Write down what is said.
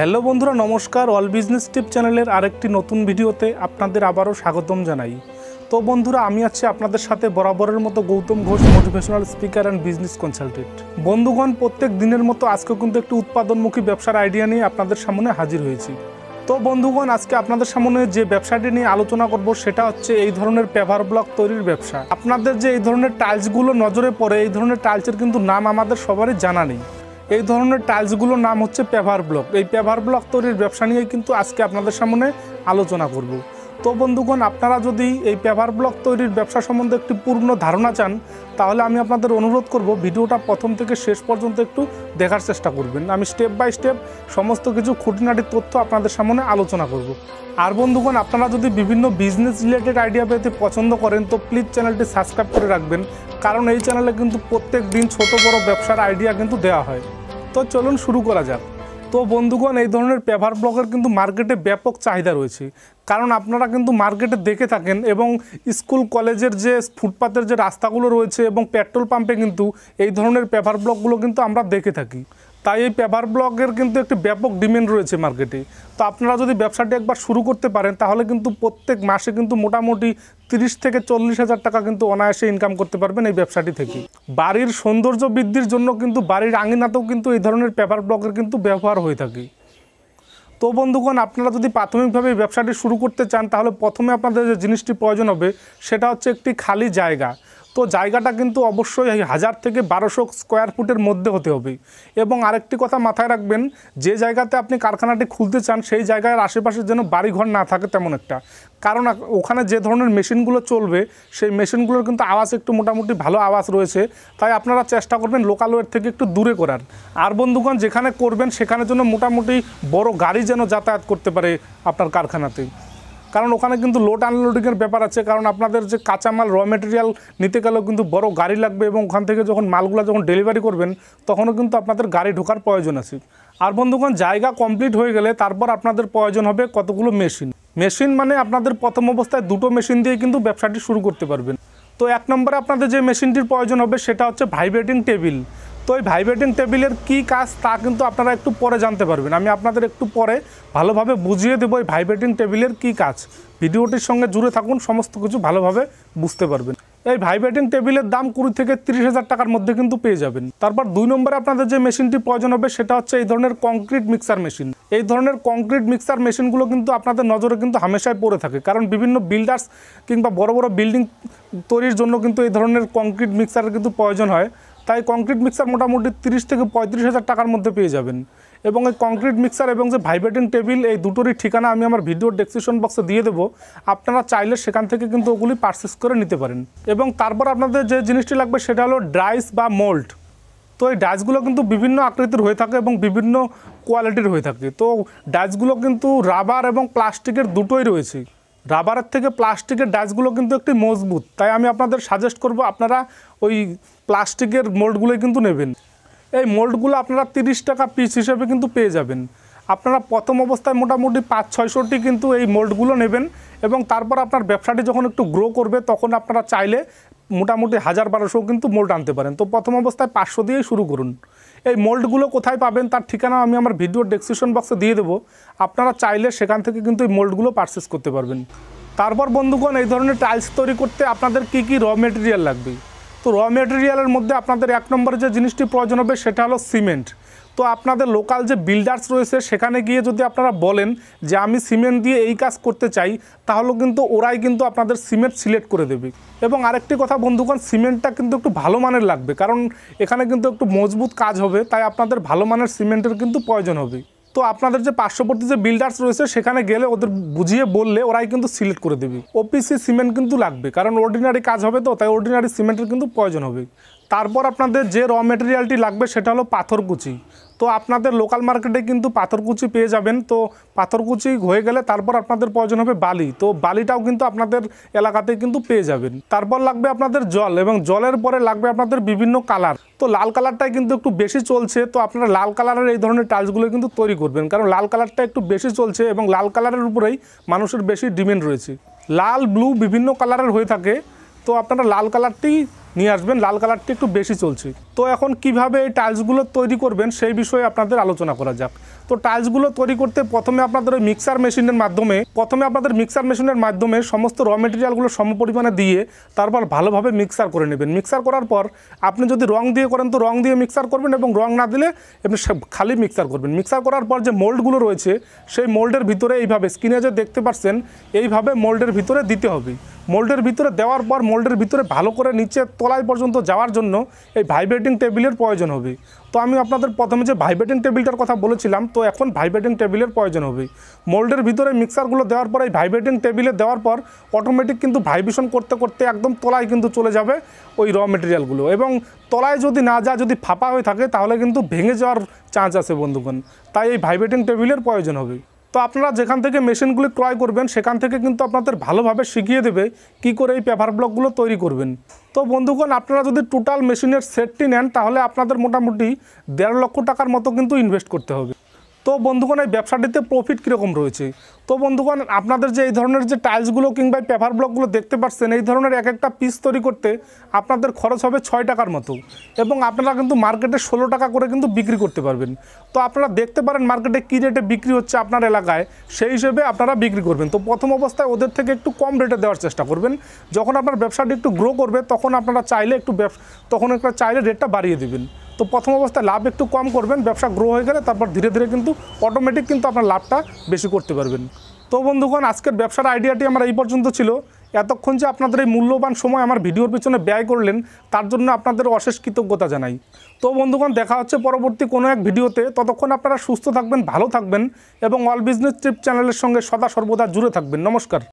Hello बंधुरा नमस्कार अल business tip चैनलेर आरेकटी नतून भिडियोते आपनादेर आबारो स्वागतम जानाई। तो बंधुरा आमी आछि आपनादेर साथे बराबरेर मतो Gautam Ghosh motivational speaker and business consultant. बंधुगण प्रत्येक दिनेर मतो आजके किन्तु एकटी उत्पादनमुखी व्यवसार आइडिया निये आपनादेर सामने हाजिर हयेछि। तो बंधुगण आजके आपनादेर सामने जे व्यवसायटी निये आलोचना करब सेटा हच्छे एई धरनेर पेभार ब्लक तैरिर व्यवसा। आपनादेर जे एई धरनेर टाइल्सगुलो नजरे पड़े, एई धरनेर टाइल्सेर किन्तु नाम आमादेर सबारই जाना नेই। এই ধরনের টাইলসগুলো নাম হচ্ছে পেভার ব্লক। এই পেভার ব্লক তৈরির ব্যবসা নিয়ে কিন্তু আজকে আপনাদের সামনে আলোচনা করব। তো বন্ধুগণ আপনারা যদি এই পেভার ব্লক তৈরির ব্যবসা সম্বন্ধে একটি পূর্ণ ধারণা চান তাহলে আমি আপনাদের অনুরোধ করব ভিডিওটা প্রথম থেকে শেষ পর্যন্ত একটু দেখার চেষ্টা করবেন। আমি স্টেপ বাই স্টেপ সমস্ত কিছু খুঁটিনাটি তথ্য আপনাদের সামনে আলোচনা করব। আর বন্ধুগণ আপনারা যদি বিভিন্ন বিজনেস রিলেটেড আইডিয়া পেতে পছন্দ করেন তো প্লিজ চ্যানেলটি সাবস্ক্রাইব করে রাখবেন, কারণ এই চ্যানেলে কিন্তু প্রত্যেক দিন ছোট বড় ব্যবসার আইডিয়া কিন্তু দেওয়া হয়। तो चलुन शुरू करा जाक। तो बंधुगण एई धरनेर पेभार ब्लकेर किन्तु मार्केटे व्यापक चाहिदा रयेछे, कारण आपनारा किन्तु मार्केटे देखे थाकेन एबं स्कूल कलेजेर जे फुटपाथेर जे रास्तागुलो रयेछे एबं पेट्रोल पाम्पे किन्तु एई धरनेर पेभार ब्लकगुलो किन्तु आमरा देखे थाकि। ताई एई पेभार ब्लकेर किन्तु एकटी व्यापक डिमांड रयेछे मार्केटे। तो आपनारा जोदि ब्यबसाटी एकबार शुरू करते पारेन ताहले किन्तु प्रत्येक मासे किन्तु मोटामुटी 30 থেকে 40,000 টাকা কিন্তু অনায়াসে ইনকাম করতে পারবেন এই ব্যবসাটি থেকে। বাড়ির সৌন্দর্য বৃদ্ধির জন্য কিন্তু বাড়ির আঙিনাতেও কিন্তু এই ধরনের পেভার ব্লকের কিন্তু ব্যবহার হয়ে থাকে। তো বন্ধুগণ আপনারা যদি প্রাথমিকভাবে এই ব্যবসাটি শুরু করতে চান তাহলে প্রথমে আপনাদের যে জিনিসটি প্রয়োজন হবে সেটা হচ্ছে একটি খালি জায়গা। তো জায়গাটা কিন্তু অবশ্যই 1000 থেকে 1200 স্কোয়ার ফুটের মধ্যে হতে হবে। এবং আরেকটি কথা মাথায় রাখবেন, যে জায়গাতে আপনি কারখানাটি খুলতে চান সেই জায়গার আশেপাশে যেন বাড়িঘর না থাকে তেমন একটা, কারণ ওখানে যে ধরনের মেশিনগুলো চলবে সেই মেশিনগুলোর কিন্তু আওয়াজ একটু মোটামুটি ভালো আওয়াজ রয়েছে। তাই আপনারা চেষ্টা করবেন লোকাল ওয়ের থেকে একটু দূরে করার। আর বন্ধুগণ যেখানে করবেন সেখানে যেন মোটামুটি বড় গাড়ি যেন যাতায়াত করতে পারে আপনার কারখানাতে, কারণ ওখানে কিন্তু লোড আনলোডিংয়ের ব্যাপার আছে। কারণ আপনাদের যে কাঁচামাল র মেটেরিয়াল নিতে গেলেও কিন্তু বড় গাড়ি লাগবে, এবং ওখান থেকে যখন মালগুলো যখন ডেলিভারি করবেন তখনও কিন্তু আপনাদের গাড়ি ঢোকার প্রয়োজন আছে। আর বন্ধুগণ জায়গা কমপ্লিট হয়ে গেলে তারপর আপনাদের প্রয়োজন হবে কতগুলো মেশিন। মেশিন মানে আপনাদের প্রথম অবস্থায় দুটো মেশিন দিয়ে কিন্তু ব্যবসাটি শুরু করতে পারবেন। তো এক নম্বরে আপনাদের যে মেশিনটির প্রয়োজন হবে সেটা হচ্ছে ভাইব্রেটিং টেবিল। তো এই ভাইব্রেটিং টেবিলের কী কাজ তা কিন্তু আপনারা একটু পরে জানতে পারবেন। আমি আপনাদের একটু পরে ভালোভাবে বুঝিয়ে দেবো এই ভাইব্রেটিং টেবিলের কী কাজ। ভিডিওটির সঙ্গে জুড়ে থাকুন, সমস্ত কিছু ভালোভাবে বুঝতে পারবেন। এই ভাইব্রেটিং টেবিলের দাম 20 থেকে 30,000 টাকার মধ্যে কিন্তু পেয়ে যাবেন। তারপর 2 নম্বরে আপনাদের যে মেশিনটি প্রয়োজন হবে সেটা হচ্ছে এই ধরনের কংক্রিট মিক্সার মেশিন। এই ধরনের কংক্রিট মিক্সার মেশিনগুলো কিন্তু আপনাদের নজরে কিন্তু হামেশাই পড়ে থাকে, কারণ বিভিন্ন বিল্ডার্স কিংবা বড় বড় বিল্ডিং তৈরির জন্য কিন্তু এই ধরনের কংক্রিট মিক্সারের কিন্তু প্রয়োজন হয়। তাই কংক্রিট মিক্সার মোটামুটি 30 থেকে 35,000 টাকার মধ্যে পেয়ে যাবেন। এবং এই কংক্রিট মিক্সার এবং যে ভাইব্রেটিং টেবিল এই দুটোরই ঠিকানা আমি আমার ভিডিওর ডেসক্রিপশন বক্সে দিয়ে দেবো, আপনারা চাইলে সেখান থেকে কিন্তু ওগুলি পারচেস করে নিতে পারেন। এবং তারপর আপনাদের যে জিনিসটি লাগবে সেটা হলো ডাইস বা মোল্ড। তো এই ডাইসগুলো কিন্তু বিভিন্ন আকৃতির হয়ে থাকে এবং বিভিন্ন কোয়ালিটির হয়ে থাকে। তো ডাইসগুলো কিন্তু রাবার এবং প্লাস্টিকের দুটোই রয়েছে। রাবারের থেকে প্লাস্টিকের ডাইসগুলো কিন্তু একটু মজবুত, তাই আমি আপনাদের সাজেস্ট করব আপনারা ওই প্লাস্টিকের মোল্ডগুলোই কিন্তু নেবেন। এই মোল্ডগুলো আপনারা 30 টাকা পিস হিসেবে কিন্তু পেয়ে যাবেন। আপনারা প্রথম অবস্থায় মোটামুটি 500-600টি কিন্তু এই মোল্ডগুলো নেবেন, এবং তারপর আপনার ব্যবসাটি যখন একটু গ্রো করবে তখন আপনারা চাইলে মোটামুটি 1000-1200 কিন্তু মোল্ড আনতে পারেন। তো প্রথম অবস্থায় 500 দিয়েই শুরু করুন। এই মোল্ডগুলো কোথায় পাবেন তার ঠিকানা আমি আমার ভিডিওর ডেসক্রিপশন বক্সে দিয়ে দেবো, আপনারা চাইলে সেখান থেকে কিন্তু এই মোল্ডগুলো পারচেস করতে পারবেন। তারপর বন্ধুগণ এই ধরনের টাইলস তৈরি করতে আপনাদের কী কী র মেটেরিয়াল লাগবে। তো র মেটেরিয়ালের মধ্যে আপনাদের 1 নম্বরে যে জিনিসটি প্রয়োজন হবে সেটা হলো সিমেন্ট। তো আপনাদের লোকাল যে বিল্ডার্স রয়েছে সেখানে গিয়ে যদি আপনারা বলেন যে আমি সিমেন্ট দিয়ে এই কাজ করতে চাই তাহলে কিন্তু ওরাই কিন্তু আপনাদের সিমেন্ট সিলেক্ট করে দেবে। এবং আরেকটি কথা বন্ধুগণ, সিমেন্টটা কিন্তু একটু ভালো মানের লাগবে, কারণ এখানে কিন্তু একটু মজবুত কাজ হবে, তাই আপনাদের ভালো মানের সিমেন্টের কিন্তু প্রয়োজন হবে। তো আপনাদের যে পার্শ্ববর্তী যে বিল্ডার্স রয়েছে সেখানে গেলে ওদের বুঝিয়ে বললে ওরাই কিন্তু সিলেক্ট করে দেবে। ওপিসি সিমেন্ট কিন্তু লাগবে, কারণ অর্ডিনারি কাজ হবে, তো তাই অর্ডিনারি সিমেন্টের কিন্তু প্রয়োজন হবে। তারপর আপনাদের যে র মেটেরিয়ালটি লাগবে সেটা হলো পাথরকুচি। তো আপনাদের লোকাল মার্কেটে কিন্তু পাথরকুচি পেয়ে যাবেন। তো পাথরকুচি হয়ে গেলে তারপর আপনাদের প্রয়োজন হবে বালি। তো বালিটাও কিন্তু আপনাদের এলাকাতেই কিন্তু পেয়ে যাবেন। তারপর লাগবে আপনাদের জল, এবং জলের পরে লাগবে আপনাদের বিভিন্ন কালার। তো লাল কালারটাই কিন্তু একটু বেশি চলছে, তো আপনারা লাল কালারের এই ধরনের টাইলসগুলো কিন্তু তৈরি করবেন, কারণ লাল কালারটা একটু বেশি চলছে এবং লাল কালারের উপরেই মানুষের বেশি ডিমান্ড রয়েছে। লাল ব্লু বিভিন্ন কালারের হয়ে থাকে, তো আপনারা লাল কালারটি নিয়ে আসবেন। লাল কালারটি একটু বেশি চলছে। তো এখন কিভাবে এই টাইলসগুলো তৈরি করবেন সেই বিষয়ে আপনাদের আলোচনা করা যাক। তো টাইলসগুলো তৈরি করতে প্রথমে আপনাদের ওই মিক্সার মেশিনের মাধ্যমে সমস্ত র মেটেরিয়ালগুলো সমপরিমাণে দিয়ে তারপর ভালোভাবে মিক্সার করে নেবেন। মিক্সার করার পর আপনি যদি রং দিয়ে করেন তো রং দিয়ে মিক্সার করবেন, এবং রং না দিলে আপনি খালি মিক্সার করবেন। মিক্সার করার পর যে মোল্ডগুলো রয়েছে সেই মোল্ডের ভিতরে এইভাবে স্ক্রিনে যে দেখতে পাচ্ছেন এইভাবে মোল্ডের ভিতরে দিতে হবে। মোল্ডের ভিতরে দেওয়ার পর মোল্ডের ভিতরে ভালো করে নিচে তলায় পর্যন্ত যাওয়ার জন্য এই ভাইব্রেটিং টেবিলের প্রয়োজন হবে। তো আমি আপনাদের প্রথমে যে ভাইব্রেটিং টেবিলটার কথা বলেছিলাম, তো এখন ভাইব্রেটিং টেবিলের প্রয়োজন হবে। মোল্ডের ভিতরে মিক্সারগুলো দেওয়ার পর এই ভাইব্রেটিং টেবিলে দেওয়ার পর অটোমেটিক কিন্তু ভাইব্রেশন করতে করতে একদম তলায় কিন্তু চলে যাবে ওই র মেটেরিয়ালগুলো, এবং তলায় যদি না যায়, যদি ফাঁপা হয়ে থাকে তাহলে কিন্তু ভেঙে যাওয়ার চান্স আছে বন্ধুগণ। তাই এই ভাইব্রেটিং টেবিলের প্রয়োজন হবে। তো আপনারা যেখান থেকে মেশিনগুলি ক্রয় করবেন সেখান থেকে কিন্তু আপনাদের ভালোভাবে শিখিয়ে দেবে কি করে এই পেপার ব্লকগুলো তৈরি করবেন। তো বন্ধুগণ, আপনারা যদি টোটাল মেশিনের সেটটি নেন তাহলে আপনাদের মোটামুটি 1.5 লক্ষ টাকার মতো কিন্তু ইনভেস্ট করতে হবে। তো বন্ধুগণ, এই ব্যবসাটিতে প্রফিট কীরকম রয়েছে? তো বন্ধুগণ, আপনাদের যে এই ধরনের যে টাইলসগুলো কিংবা পেপার ব্লকগুলো দেখতে পাচ্ছেন, এই ধরনের এক একটা পিস তৈরি করতে আপনাদের খরচ হবে 6 টাকার মতো, এবং আপনারা কিন্তু মার্কেটে 16 টাকা করে কিন্তু বিক্রি করতে পারবেন। তো আপনারা দেখতে পারেন মার্কেটে কী রেটে বিক্রি হচ্ছে আপনার এলাকায়, সেই হিসেবে আপনারা বিক্রি করবেন। তো প্রথম অবস্থায় ওদের থেকে একটু কম রেটে দেওয়ার চেষ্টা করবেন। যখন আপনার ব্যবসাটি একটু গ্রো করবে তখন আপনারা চাইলে রেটটা বাড়িয়ে দেবেন। তো প্রথম অবস্থায় লাভ একটু কম করবেন, ব্যবসা গ্রো হয়ে গেলে তারপর ধীরে ধীরে কিন্তু অটোমেটিক কিন্তু আপনার লাভটা বেশি করতে পারবেন। তো বন্ধুগণ, আজকের ব্যবসার আইডিয়াটি আমার এই পর্যন্ত ছিল। এতক্ষণ যে আপনাদের এই মূল্যবান সময় আমার ভিডিওর পিছনে ব্যয় করলেন তার জন্য আপনাদের অশেষ কৃতজ্ঞতা জানাই। তো বন্ধুগণ, দেখা হচ্ছে পরবর্তী কোনো এক ভিডিওতে। ততক্ষণ আপনারা সুস্থ থাকবেন, ভালো থাকবেন, এবং অল বিজনেস টিপস চ্যানেলের সঙ্গে সদা সর্বদা জুড়ে থাকবেন। নমস্কার।